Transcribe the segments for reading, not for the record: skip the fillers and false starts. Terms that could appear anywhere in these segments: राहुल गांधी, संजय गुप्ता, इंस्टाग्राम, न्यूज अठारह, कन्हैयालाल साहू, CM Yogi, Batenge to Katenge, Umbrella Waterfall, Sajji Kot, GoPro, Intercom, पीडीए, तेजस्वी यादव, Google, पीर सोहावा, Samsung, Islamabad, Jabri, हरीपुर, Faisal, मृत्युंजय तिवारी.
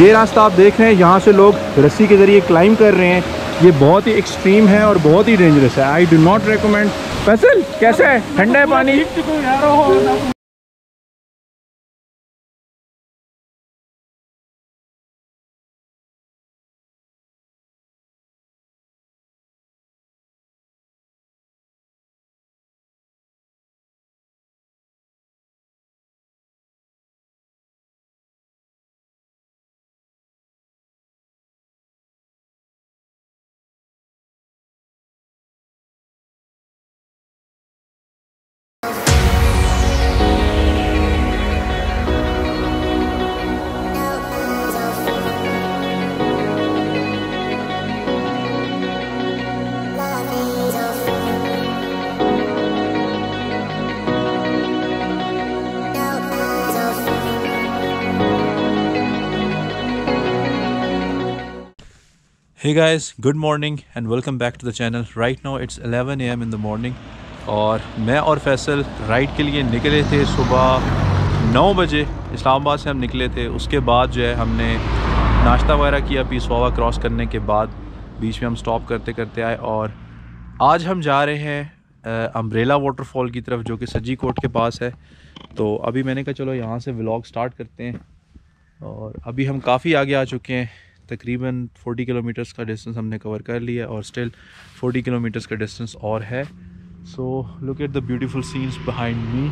ये रास्ता आप देख रहे हैं, यहाँ से लोग रस्सी के ज़रिए क्लाइंब कर रहे हैं। ये बहुत ही एक्सट्रीम है और बहुत ही डेंजरस है। I do not recommend. Faisal कैसा है? ठंडा है पानी? Hey guys, good morning and welcome back to the channel. Right now it's 11 am in the morning और मैं और फैसल राइड के लिए निकले थे सुबह 9 बजे। इस्लामाबाद से हम निकले थे, उसके बाद जो है हमने नाश्ता वगैरह किया। पीर सोहावा क्रॉस करने के बाद बीच में हम स्टॉप करते करते आए और आज हम जा रहे हैं अम्ब्रेला वाटरफॉल की तरफ जो कि सज्जी कोट के पास है। तो अभी मैंने कहा चलो यहाँ से व्लॉग स्टार्ट करते हैं और अभी हम काफ़ी आगे आ चुके हैं। तकरीबन 40 किलोमीटर्स का डिस्टेंस हमने कवर कर लिया और स्टिल 40 किलोमीटर्स का डिस्टेंस और है। So look at the beautiful scenes behind me.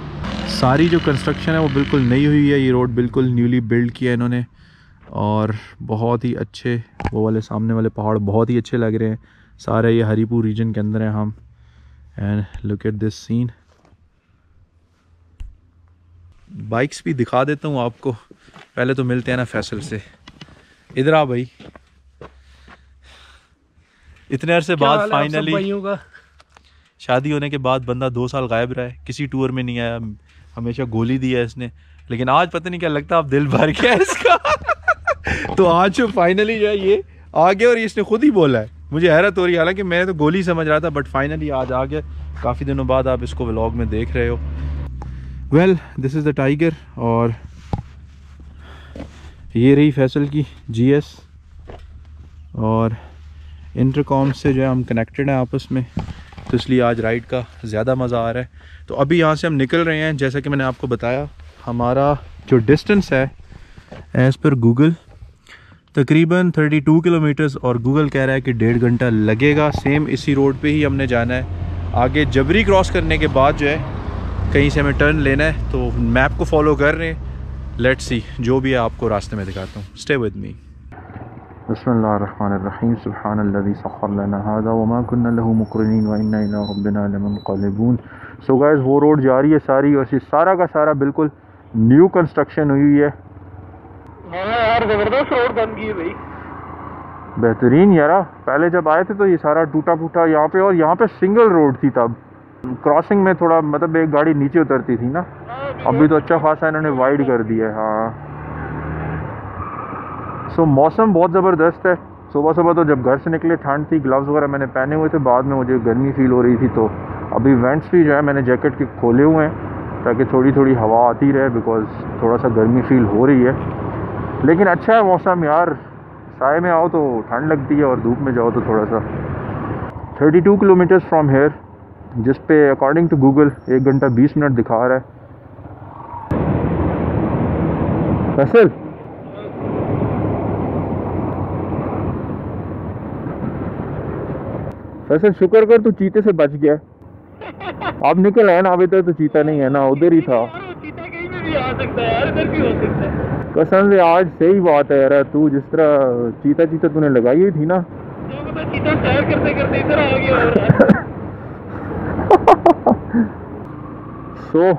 सारी जो कंस्ट्रक्शन है वो बिल्कुल नई हुई है, ये रोड बिल्कुल न्यूली बिल्ड किया है इन्होंने और बहुत ही अच्छे, वो वाले सामने वाले पहाड़ बहुत ही अच्छे लग रहे हैं। सारे ये हरीपुर रीजन के अंदर हैं हम। And look at this scene. Bikes भी दिखा देता हूँ आपको। पहले तो मिलते हैं ना फैसल से। इधर आ भाई, इतने अरसे बाद फाइनली शादी होने के बाद बंदा 2 साल गायब रहा है, किसी टूर में नहीं आया, हमेशा गोली दिया है इसने, लेकिन आज पता नहीं क्या लगता आप दिल भर गया इसका। तो आज फाइनली जो है ये आ गया और इसने खुद ही बोला है, मुझे हैरत हो रही है, हालांकि मैं तो गोली समझ रहा था बट फाइनली आज आ गया। काफ़ी दिनों बाद आप इसको व्लॉग में देख रहे हो। Well this is the tiger और ये रही फैसल की जीएस और इंटरकॉम से जो है हम कनेक्टेड हैं आपस में, तो इसलिए आज राइड का ज़्यादा मज़ा आ रहा है। तो अभी यहाँ से हम निकल रहे हैं। जैसा कि मैंने आपको बताया हमारा जो डिस्टेंस है एज़ पर गूगल तकरीबन 32 किलोमीटर्स और गूगल कह रहा है कि 1.5 घंटा लगेगा। सेम इसी रोड पे ही हमने जाना है। आगे जबरी क्रॉस करने के बाद जो है कहीं से हमें टर्न लेना है, तो मैप को फॉलो कर रहे हैं। लेट्स सी, जो भी है आपको रास्ते में दिखाता हूँ। Stay with me. बिस्मिल्लाहिर्रहमानिर्रहीम। सुब्हानल्लज़ी सख्खर लना हाज़ा वमा कुन्ना लहू मुक़रिनीन व इन्ना इला रब्बिना लमुनक़लिबून। सो गाइस वो रोड जा रही है सारी और ये सारा का सारा बिल्कुल न्यू कंस्ट्रक्शन हुई है। यार ज़बरदस्त रोड बन गई है भाई, बेहतरीन यार। पहले जब आए थे तो ये सारा टूटा फूटा यहाँ पे, और यहाँ पे सिंगल रोड थी, तब क्रॉसिंग में थोड़ा मतलब एक गाड़ी नीचे उतरती थी ना। अभी तो अच्छा खासा इन्होंने वाइड कर दिया है। हाँ सो मौसम बहुत ज़बरदस्त है। सुबह सुबह तो जब घर से निकले ठंड थी, ग्लव्स वगैरह मैंने पहने हुए थे, बाद में मुझे गर्मी फील हो रही थी, तो अभी वेंट्स भी जो है मैंने जैकेट के खोले हुए हैं ताकि थोड़ी थोड़ी हवा आती रहे, बिकॉज थोड़ा सा गर्मी फील हो रही है। लेकिन अच्छा है मौसम यार, साए में आओ तो ठंड लगती है और धूप में जाओ तो थोड़ा सा। 32 किलोमीटर्स फ्राम हेयर, जिस पे अकॉर्डिंग टू गूगल 1 घंटा 20 मिनट दिखा रहा है। फैसल फैसल शुक्र कर तू चीते से बच गया। आप निकल आए ना, अभी तक तो चीता नहीं है ना, उधर ही था। चीता कहीं में भी आ सकता है यार, इधर भी हो सकता है। कसम से आज सही बात है यार, तू जिस तरह चीता तूने लगाई हुई थी ना, चीता सैर करते करते इधर आ गया। सो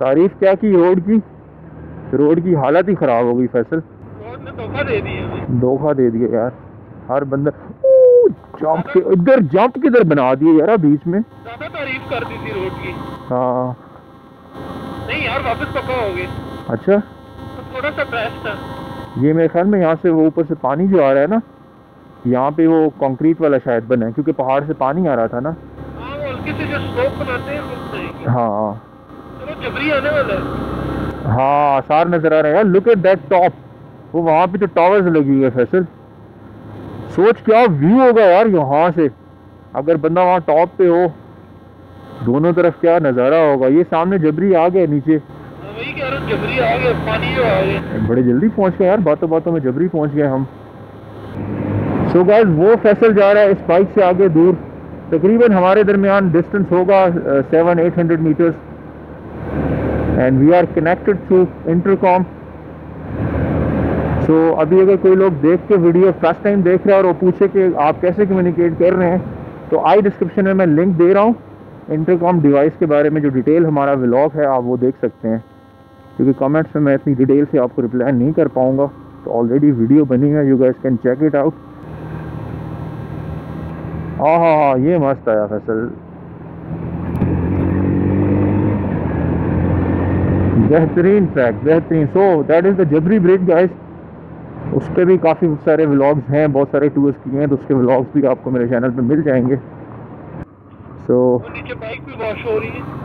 तारीफ क्या की रोड की, रोड की हालत ही ख़राब हो गई फैसल। धोखा दे दिया यार, हर बंदा जंप किधर बना दिए यार बीच में। ज़्यादा तारीफ कर दी थी रोड की। हाँ नहीं यार वापस पक्का हो गए। अच्छा तो थोड़ा सा क्रैश था ये मेरे ख्याल में। यहाँ से वो ऊपर से पानी जो आ रहा है ना, यहाँ पे वो कंक्रीट वाला शायद बना है क्योंकि पहाड़ से पानी आ रहा था ना। किसी जो स्लोप बनाते हैं उससे। हाँ चलो जबरी आने वाला है। हाँ आसार नजर आ रहे हैं यार। लुक एट दैट टॉप, वो वहाँ पे तो टावर्स लगी हुई है फैसल, सोच क्या व्यू होगा यार यहाँ से। अगर बंदा वहाँ टॉप पे हो, दोनों तरफ क्या नज़ारा होगा। ये सामने जबरी आ गए नीचे, वही कह रहा हूं जबरी आ गए, पानी आ गए। बड़े जल्दी पहुँच गए यार, बातों बातों में जबरी पहुँच गए हम। सो गाइस वो फैसल जा रहा है इस बाइक से आगे दूर, तकरीबन हमारे दरमियान डिस्टेंस होगा 700-800 meters and we are connected through intercom. So अभी अगर कोई लोग देख के वीडियो फर्स्ट टाइम देख रहा है और वो पूछे कि आप कैसे कम्युनिकेट कर रहे हैं, तो आई डिस्क्रिप्शन में मैं लिंक दे रहा हूँ इंटरकॉम डिवाइस के बारे में, जो डिटेल हमारा व्लॉग है आप वो देख सकते हैं। क्योंकि कमेंट्स में मैं इतनी डिटेल से आपको रिप्लाई नहीं कर पाऊँगा, तो ऑलरेडी वीडियो बनी है, you guys can check it out. हाँ हाँ हाँ ये मस्त आया फैसल, बेहतरीन ट्रैक, बेहतरीन। So that is the Jabri bridge guys, उस पर भी काफ़ी सारे व्लॉग्स हैं, बहुत सारे टूर्स किए हैं, तो उसके व्लॉग्स भी आपको मेरे चैनल पे मिल जाएंगे। सो नीचे बाइक भी वॉश हो रही है।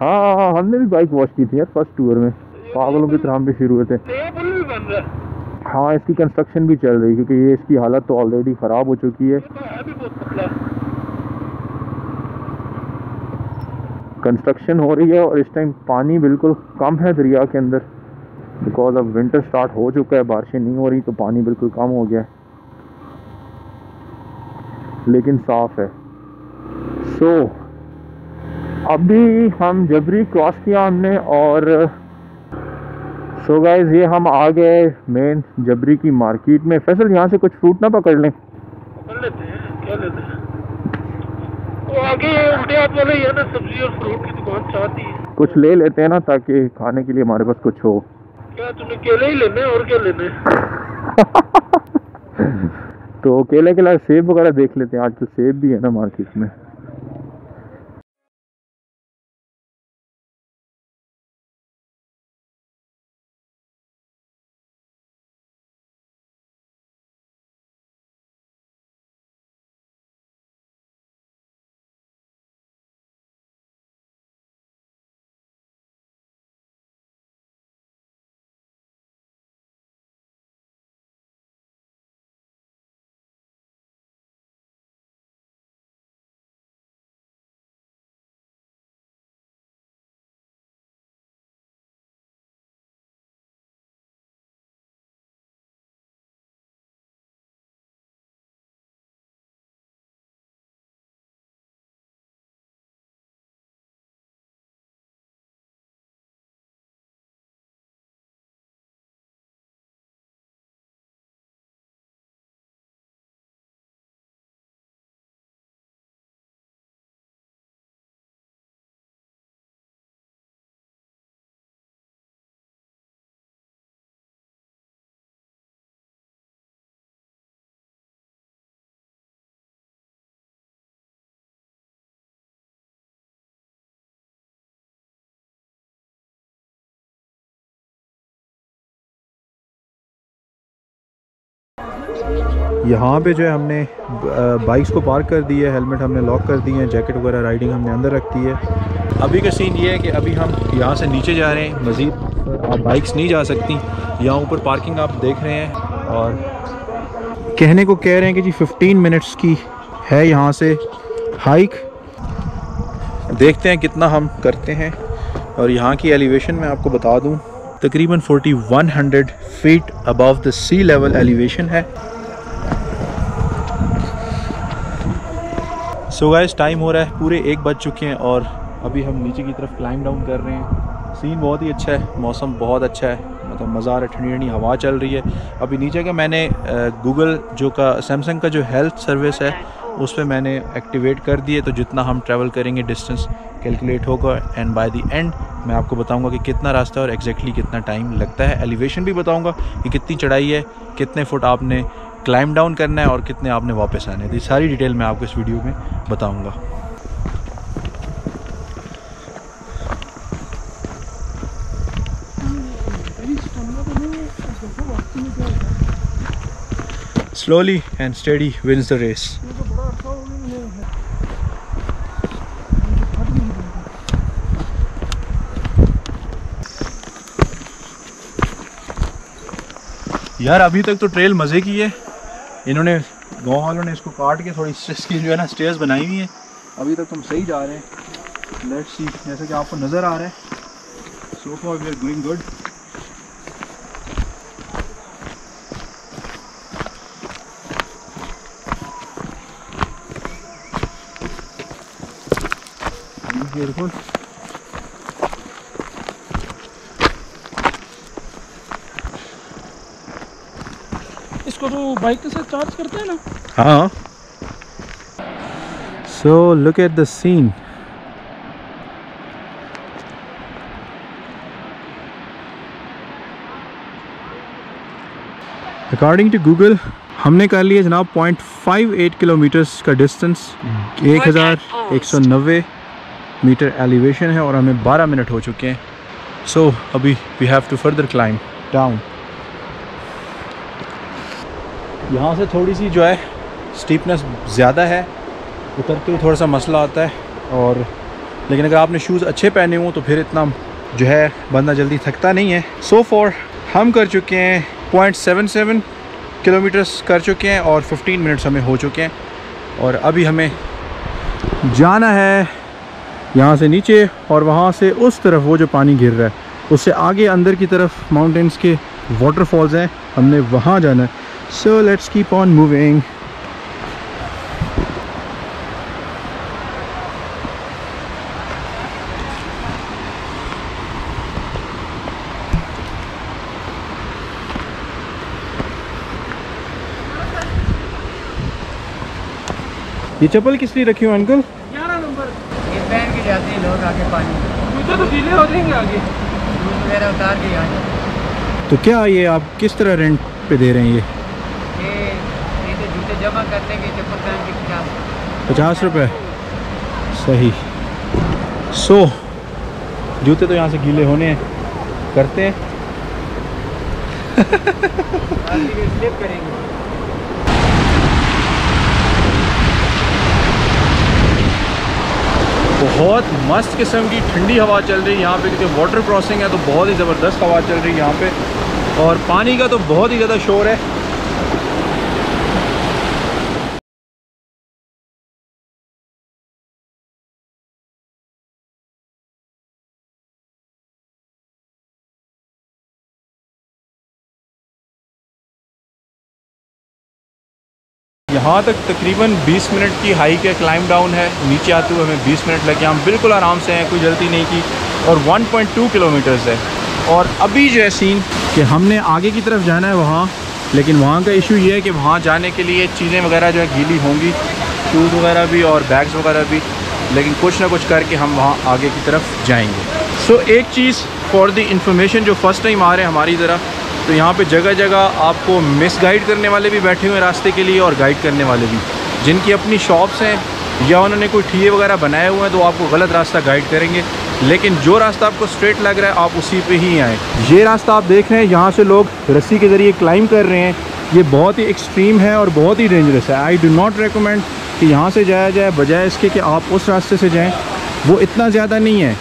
हाँ हाँ हमने भी बाइक वॉश की थी यार फर्स्ट टूर में, पागलों की तरह हम भी शुरू हुए थे। हाँ इसकी कंस्ट्रक्शन भी चल रही है क्योंकि ये इसकी हालत तो ऑलरेडी ख़राब हो चुकी है, कंस्ट्रक्शन हो रही है। और इस टाइम पानी बिल्कुल कम है दरिया के अंदर, बिकॉज अब विंटर स्टार्ट हो चुका है, बारिशें नहीं हो रही तो पानी बिल्कुल कम हो गया है, लेकिन साफ़ है। सो अभी हम जबरी क्रॉस किया हमने और सो गाइज ये हम आ गए मेन जबरी की मार्केट में। फैसल यहाँ से कुछ फ्रूट ना पकड़ लें? पकड़ लेते हैं, क्या लेते हैं, वो आगे उल्टे हाथ वाले है ना, सब्जी और फ्रूट की दुकान चाहती है, कुछ ले लेते हैं ना ताकि खाने के लिए हमारे पास कुछ हो। क्या तुमने केले ही लेने और क्या लेने तो केले के अलावा सेब वगैरह देख लेते हैं, आजकल सेब भी है ना मार्केट में। यहाँ पे जो है हमने बाइक्स को पार्क कर दी है, हेलमेट हमने लॉक कर दिए हैं, जैकेट वगैरह राइडिंग हमने अंदर रखती है। अभी का सीन ये है कि अभी हम यहाँ से नीचे जा रहे हैं, मज़ीद आप बाइक्स नहीं जा सकती, यहाँ ऊपर पार्किंग आप देख रहे हैं। और कहने को कह रहे हैं कि जी 15 मिनट्स की है यहाँ से हाइक, देखते हैं कितना हम करते हैं। और यहाँ की एलिवेशन मैं आपको बता दूँ, तकरीबन 4100 feet above the sea level elevation है। सो गाइस टाइम हो रहा है, पूरे 1 बज चुके हैं और अभी हम नीचे की तरफ क्लाइंब डाउन कर रहे हैं। सीन बहुत ही अच्छा है, मौसम बहुत अच्छा है, मतलब मज़ा आ रहा है, ठंडी ठंडी हवा चल रही है। अभी नीचे का मैंने गूगल जो का सैमसंग का जो हेल्थ सर्विस है उस पर मैंने एक्टिवेट कर दिए, तो जितना हम ट्रैवल करेंगे डिस्टेंस कैलकुलेट होगा एंड बाय द एंड मैं आपको बताऊंगा कि कितना रास्ता और एग्जैक्टली कितना टाइम लगता है। एलिवेशन भी बताऊंगा कि कितनी चढ़ाई है, कितने फुट आपने क्लाइंब डाउन करना है और कितने आपने वापस आने, तो ये सारी डिटेल मैं आपको इस वीडियो में बताऊंगा। Slowly and steady wins the race. यार अभी तक तो ट्रेल मज़े की है। इन्होंने गाँव वालों ने इसको काट के थोड़ी इसकी जो है ना स्टेयर्स बनाई हुई हैं। अभी तक तुम सही जा रहे हैं। लेट्स सी, जैसा कि आपको नज़र आ रहा है so far we are going good. बिल्कुल इसको तो बाइक के साथ चार्ज करते हैं ना। हाँ। So look at the scene. According to Google, हमने कर लिया जनाब 0.58 किलोमीटर्स का डिस्टेंस। 1190 मीटर एलिवेशन है और हमें 12 मिनट हो चुके हैं। सो अभी we have to further climb down. यहाँ से थोड़ी सी जो है स्टीपनेस ज़्यादा है, उतरते हुए थोड़ा सा मसला आता है। और लेकिन अगर आपने शूज़ अच्छे पहने हों तो फिर इतना जो है बंदा जल्दी थकता नहीं है। सो फॉर हम कर चुके हैं 0.77 किलोमीटर्स कर चुके हैं और 15 मिनट्स हमें हो चुके हैं। और अभी हमें जाना है यहाँ से नीचे और वहाँ से उस तरफ वो जो पानी गिर रहा है उससे आगे अंदर की तरफ माउंटेन्स के वाटरफॉल्स हैं, हमने वहाँ जाना है। So let's keep on moving. ये चप्पल किस लिए रखी हो अंकल? जाते हैं लोग आगे पानी तो गीले हो जाएंगे आगे वगैरह उतार के यहाँ। तो क्या ये आप किस तरह रेंट पे दे रहे हैं? ये जूते जमा करने के चप्पल पहन के 50 रुपये। सही। सो जूते तो यहाँ से गीले होने करते हैं। स्लिप करेंगे। बहुत मस्त किस्म की ठंडी हवा चल रही है यहाँ पे क्योंकि वाटर क्रॉसिंग है तो बहुत ही ज़बरदस्त हवा चल रही है यहाँ पे और पानी का तो बहुत ही ज़्यादा शोर है। यहाँ तक तकरीबन 20 मिनट की हाइक है, क्लाइंब डाउन है। नीचे आते हुए हमें 20 मिनट लगे। हम बिल्कुल आराम से हैं, कोई जल्दी नहीं की और 1.2 किलोमीटर्स है। और अभी जो है सीन कि हमने आगे की तरफ जाना है वहाँ, लेकिन वहाँ का इशू ये है कि वहाँ जाने के लिए चीज़ें वगैरह जो है गीली होंगी, शूज़ वगैरह भी और बैग्स वगैरह भी, लेकिन कुछ ना कुछ करके हम वहाँ आगे की तरफ जाएँगे। सो एक चीज़ फॉर द इंफॉर्मेशन जो फ़र्स्ट टाइम आ रहे हैं हमारी ज़रा, तो यहाँ पे जगह जगह आपको मिस गाइड करने वाले भी बैठे हुए हैं रास्ते के लिए और गाइड करने वाले भी, जिनकी अपनी शॉप्स हैं या उन्होंने कोई ठिये वगैरह बनाए हुए हैं तो आपको गलत रास्ता गाइड करेंगे। लेकिन जो रास्ता आपको स्ट्रेट लग रहा है आप उसी पे ही आएँ। ये रास्ता आप देख रहे हैं, यहाँ से लोग रस्सी के ज़रिए क्लाइंब कर रहे हैं। ये बहुत ही एक्सट्रीम है और बहुत ही डेंजरस है। आई डू नॉट रिकमेंड कि यहाँ से जाया जाए, बजाय इसके कि आप उस रास्ते से जाएँ। वो इतना ज़्यादा नहीं है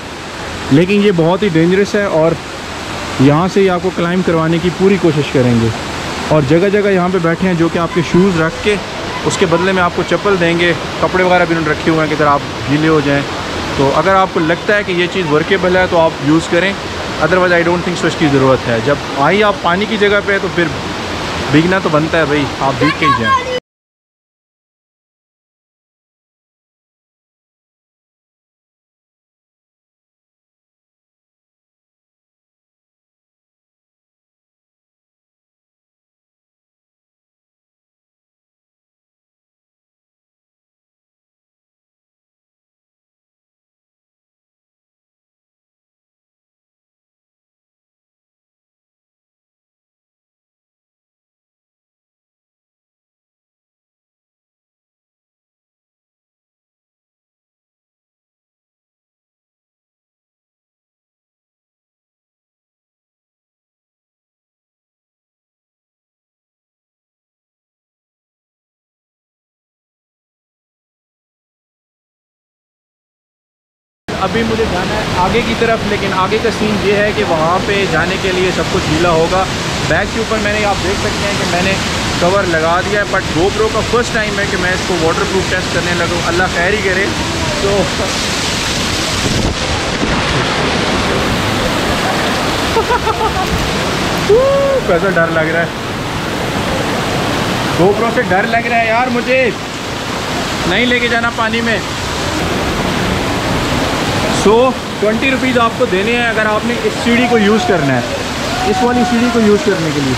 लेकिन ये बहुत ही डेंजरस है और यहाँ से ही आपको क्लाइंब करवाने की पूरी कोशिश करेंगे। और जगह जगह यहाँ पे बैठे हैं जो कि आपके शूज़ रख के उसके बदले में आपको चप्पल देंगे, कपड़े वगैरह भी उन्होंने रखे हुए हैं कि अगर आप गीले हो जाएं तो। अगर आपको लगता है कि ये चीज़ वर्केबल है तो आप यूज़ करें, otherwise I don't think so इसकी ज़रूरत है। जब आई आप पानी की जगह पर तो फिर भीगना तो बनता है भाई, आप भीग के ही जाएँ। अभी मुझे जाना है आगे की तरफ, लेकिन आगे का सीन ये है कि वहाँ पे जाने के लिए सब कुछ गीला होगा बैग के ऊपर मैंने, आप देख सकते हैं कि मैंने कवर लगा दिया है, बट GoPro का फर्स्ट टाइम है कि मैं इसको वाटरप्रूफ टेस्ट करने लगा हूँ। अल्लाह खैर ही करे। तो कैसा डर लग रहा है, GoPro से डर लग रहा है यार, मुझे नहीं लेके जाना पानी में। सो 20 रुपीज़ आपको देने हैं अगर आपने इस सीढ़ी को यूज़ करना है, इस वाली सीढ़ी को यूज़ करने के लिए।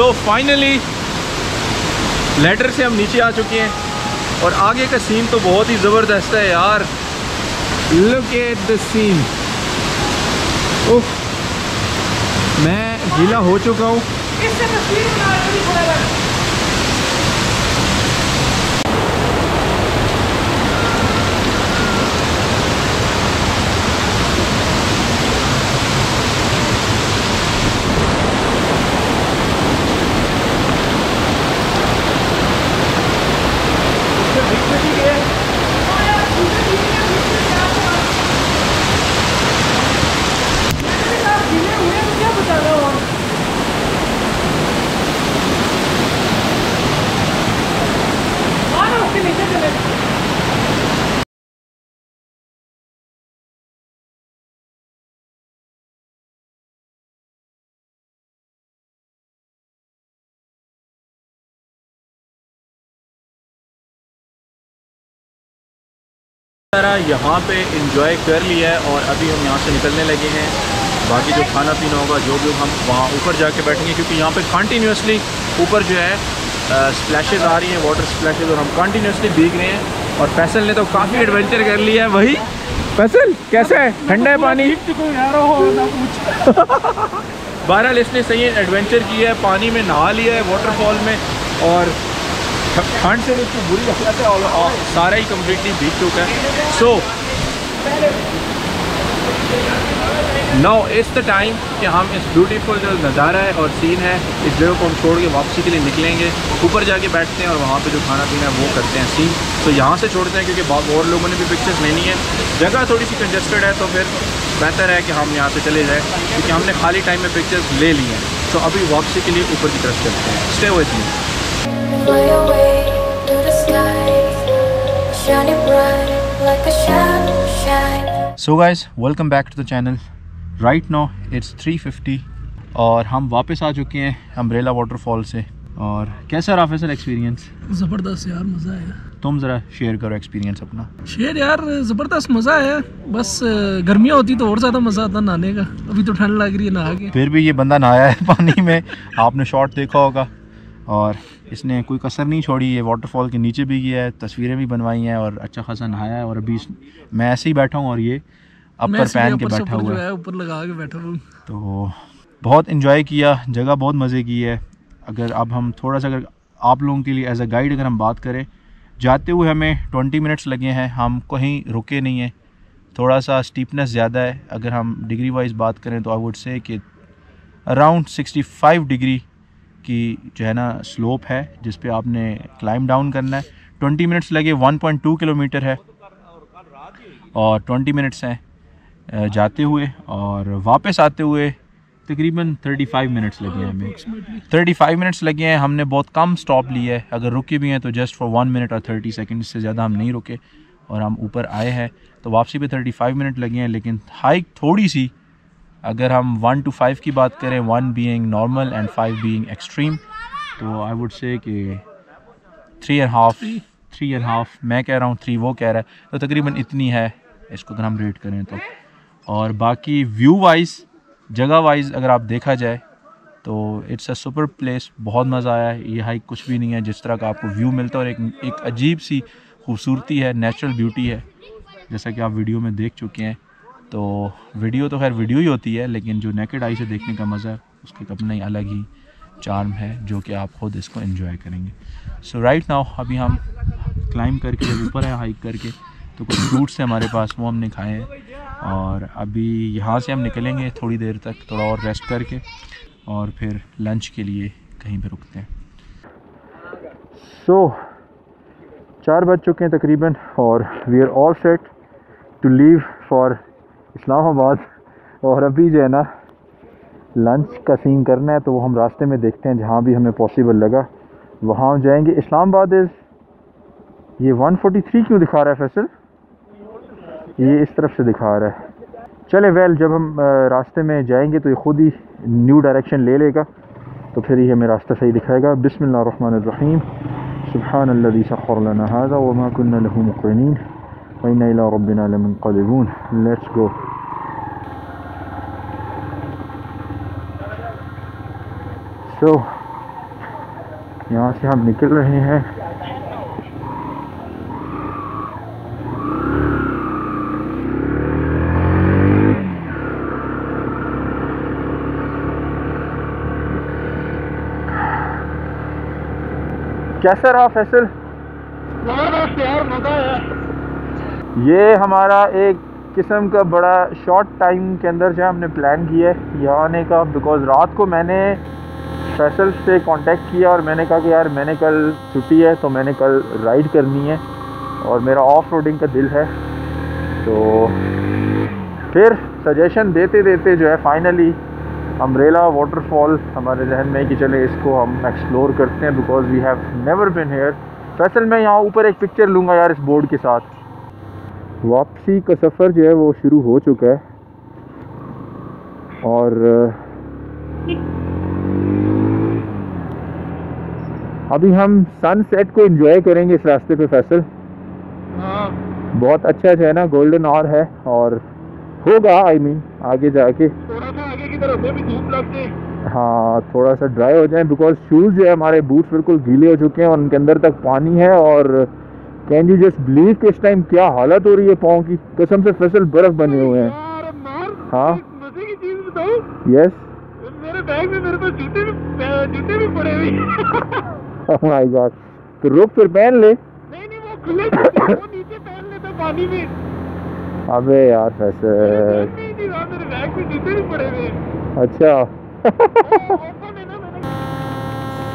सो फाइनली लेडर से हम नीचे आ चुके हैं और आगे का सीन तो बहुत ही ज़बरदस्त है यार। Look at the scene. उफ, मैं गीला हो चुका हूँ। यहाँ पे इंजॉय कर लिया है और अभी हम यहाँ से निकलने लगे हैं। बाकी जो खाना पीना होगा जो भी, हम वहाँ ऊपर जाके बैठेंगे क्योंकि यहाँ पे कंटिन्यूसली ऊपर जो है स्प्लैशेस आ रही हैं, वाटर स्प्लैशेस, और हम कंटिन्यूसली भीग रहे हैं। और फैसल ने तो काफ़ी एडवेंचर कर लिया है। वही फैसल कैसा है, ठंडा है पानी? बहरहाल इसने सही एडवेंचर किया है, पानी में नहा लिया है वाटरफॉल में, और ठंड से इसकी बुरी हालत है और सारा ही कम्प्लीटली भीग चुका है। So now it's the time कि हम इस ब्यूटीफुल जो नज़ारा है और सीन है इस जगह को हम छोड़ के वापसी के लिए निकलेंगे, ऊपर जाके बैठते हैं और वहाँ पे जो खाना पीना है वो करते हैं सीन। तो यहाँ से छोड़ते हैं क्योंकि बहुत और लोगों ने भी पिक्चर्स लेनी है, जगह थोड़ी सी कंजेस्टेड है, तो फिर बेहतर है कि हम यहाँ से चले जाएँ क्योंकि हमने खाली टाइम में पिक्चर्स ले ली हैं। तो अभी वापसी के लिए ऊपर की तरफ चलते हैं। Stay with me. Fly away to the skies, shining bright like a shadow shine. So guys, welcome back to the channel. Right now it's 3:50 और हम वापस आ चुके हैं अम्ब्रेला वाटरफॉल से। और कैसा रहा फैसल एक्सपीरियंस? ज़बरदस्त यार, मज़ा आया। तुम ज़रा शेयर करो एक्सपीरियंस अपना। शेयर यार, ज़बरदस्त मज़ा आया। बस गर्मियाँ होती तो और ज़्यादा मज़ा आता नहाने का, अभी तो ठंड लग रही है, नहा के फिर भी ये बंदा नहाया है पानी में। आपने शॉट देखा होगा और इसने कोई कसर नहीं छोड़ी, ये वाटरफॉल के नीचे भी गया है, तस्वीरें भी बनवाई हैं और अच्छा खासा नहाया है। और अभी मैं ऐसे ही बैठा हूँ और ये अपर पहन के बैठा हुआ है, ऊपर लगा के बैठा हूँ। तो बहुत इन्जॉय किया, जगह बहुत मज़े की है। अगर अब हम थोड़ा सा, अगर आप लोगों के लिए एज अ गाइड अगर हम बात करें, जाते हुए हमें 20 मिनट्स लगे हैं, हम कहीं रुके नहीं हैं। थोड़ा सा स्टीपनेस ज़्यादा है। अगर हम डिग्री वाइज बात करें तो आई वुड से कि अराउंड 65 डिग्री की जो है ना स्लोप है जिस पे आपने क्लाइम डाउन करना है। 20 मिनट्स लगे, 1.2 किलोमीटर है और 20 मिनट्स हैं जाते हुए, और वापस आते हुए तकरीबन 35 मिनट्स लगे हैं हमें। 35 मिनट्स लगे हैं, हमने बहुत कम स्टॉप लिए है। अगर रुके भी हैं तो जस्ट फॉर 1 मिनट और 30 सेकेंड, से ज़्यादा हम नहीं रुके और हम ऊपर आए हैं। तो वापसी पे 35 मिनट लगे हैं, लेकिन हाइक थोड़ी सी, अगर हम 1 to 5 की बात करें, 1 being normal and 5 being extreme, तो आई वुड से कि 3.5 मैं कह रहा हूँ, 3 वो कह रहा है, तो तकरीबन इतनी है इसको अगर हम रेट करें तो। और बाकी व्यू वाइज, जगह वाइज अगर आप देखा जाए तो इट्स अ सुपर प्लेस, बहुत मज़ा आया। ये हाइक कुछ भी नहीं है जिस तरह का आपको व्यू मिलता है और एक अजीब सी खूबसूरती है, नेचुरल ब्यूटी है, जैसा कि आप वीडियो में देख चुके हैं। तो वीडियो तो खैर वीडियो ही होती है, लेकिन जो नेकेड आई से देखने का मज़ा है उसका अपना ही अलग ही चार्म है जो कि आप खुद इसको एंजॉय करेंगे। सो राइट नाउ अभी हम क्लाइंब करके जब ऊपर है हाइक करके तो कुछ फ्रूट्स हैं हमारे पास, वो हमने खाए हैं और अभी यहाँ से हम निकलेंगे थोड़ी देर तक, थोड़ा और रेस्ट करके और फिर लंच के लिए कहीं पर रुकते हैं। सो 4 बज चुके हैं तकरीबन और we are all set to leave for Islamabad. और अभी जो है ना लंच का सीन करना है तो वो हम रास्ते में देखते हैं, जहाँ भी हमें पॉसिबल लगा वहाँ जाएंगे। इस्लामाबाद इज़ ये 143 क्यों दिखा रहा है फैसल? ये इस तरफ से दिखा रहा है। चले वेल, जब हम रास्ते में जाएंगे तो ये ख़ुद ही न्यू डायरेक्शन ले लेगा तो फिर ये हमें रास्ता सही दिखाएगा। बिस्मिल्लाहिर्रहमानिर्रहीम सुब्हानल्लज़ी सख्खर लना हाज़ा वमा कुन्ना लहू मुक़रिनीन व इन्ना इला रब्बिना लमुनक़लिबून। Let's go. तो यहाँ से हम निकल रहे हैं। कैसा रहा फैसल? यार मज़ा आया। ये हमारा एक किस्म का बड़ा शॉर्ट टाइम के अंदर जो हमने प्लान किया है यहाँ आने का, बिकॉज़ रात को मैंने फैसल से कांटेक्ट किया और मैंने कहा कि यार मैंने कल छुट्टी है तो मैंने कल राइड करनी है और मेरा ऑफ रोडिंग का दिल है। तो फिर सजेशन देते देते जो है फाइनली अम्ब्रेला वाटरफॉल हमारे जहन में कि चले इसको हम एक्सप्लोर करते हैं because we have never been here. Faisal मैं यहाँ ऊपर एक पिक्चर लूँगा यार इस बोर्ड के साथ। वापसी का सफ़र जो है वो शुरू हो चुका है और अभी हम सनसेट को एंजॉय करेंगे इस रास्ते पे। फैसल बहुत अच्छा जो है ना गोल्डन आवर है और होगा आई मीन आगे जाके हाँ थोड़ा सा ड्राई हो जाए बिकॉज शूज़ जो है हमारे बूट्स बिल्कुल गीले हो चुके हैं और उनके अंदर तक पानी है। और कैन यू जस्ट बिलीव कि इस टाइम क्या हालत हो रही है पाँव की, कसम से फसल बर्फ बने हुए हैं। हाँ यस मेरे बैग में मेरे पास जूते भी पड़े हुए हैं। ओह माय गॉड, तो रुक फिर पहन ले। नहीं वो खुले वो नीचे पहन लेता पानी में। अबे यार फसल अच्छा।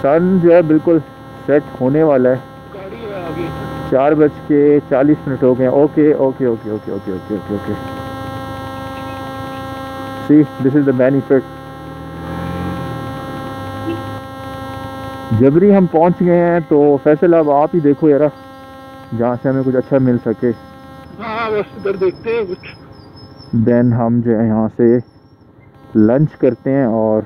सन जो है बिल्कुल सेट होने वाला है। 4:40 हो गए। Okay okay okay okay okay okay okay okay. See this is the benefit. जबरी हम पहुंच गए हैं तो फैसल अब आप ही देखो यार जहाँ से हमें कुछ अच्छा मिल सके। हाँ बस उधर देखते हैं कुछ, देन हम जो है यहाँ से लंच करते हैं और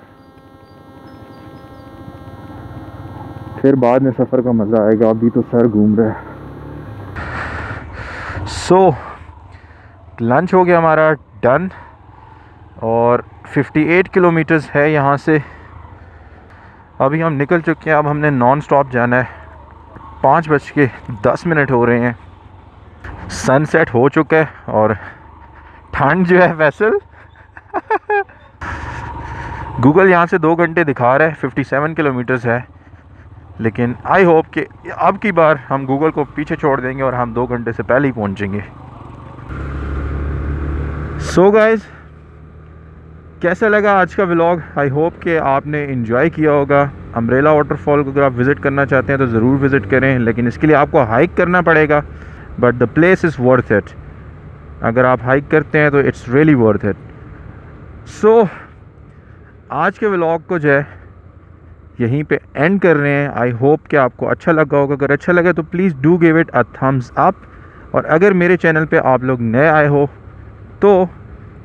फिर बाद में सफ़र का मज़ा आएगा। अभी तो सर घूम रहा है। सो लंच हो गया हमारा डन और 58 किलोमीटर्स है यहाँ से। अभी हम निकल चुके हैं, अब हमने नॉन स्टॉप जाना है। 5:10 हो रहे हैं, सनसेट हो चुका है और ठंड जो है फैसल गूगल यहाँ से 2 घंटे दिखा रहा है, 57 किलोमीटर्स है। लेकिन आई होप कि अब की बार हम गूगल को पीछे छोड़ देंगे और हम 2 घंटे से पहले ही पहुँचेंगे। सो गाइज कैसा लगा आज का व्लॉग? आई होप कि आपने इन्जॉय किया होगा। अम्ब्रेला वाटरफॉल को अगर आप विज़िट करना चाहते हैं तो ज़रूर विज़िट करें, लेकिन इसके लिए आपको हाइक करना पड़ेगा, but the place is worth it. अगर आप हाइक करते हैं तो it's really worth it. So आज के व्लॉग को जो है यहीं पे एंड कर रहे हैं। आई होप कि आपको अच्छा लगा होगा। अगर अच्छा लगा तो please do give it a thumbs up. और अगर मेरे चैनल पे आप लोग नए आए हो तो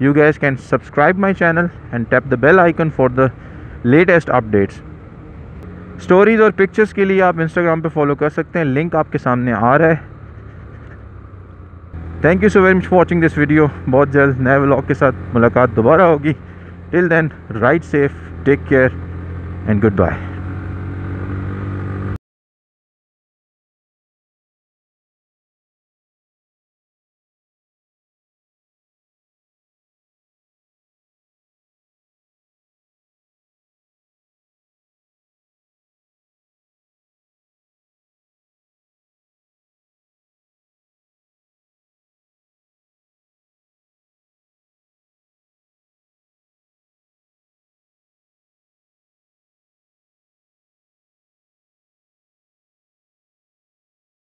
you guys can subscribe my channel and tap the bell icon for the latest updates. Stories और पिक्चर्स के लिए आप इंस्टाग्राम पे फॉलो कर सकते हैं, लिंक आपके सामने आ रहा है। Thank you so very much for watching this video. बहुत जल्द नए व्लॉग के साथ मुलाकात दोबारा होगी। Till then ride safe, take care and good bye.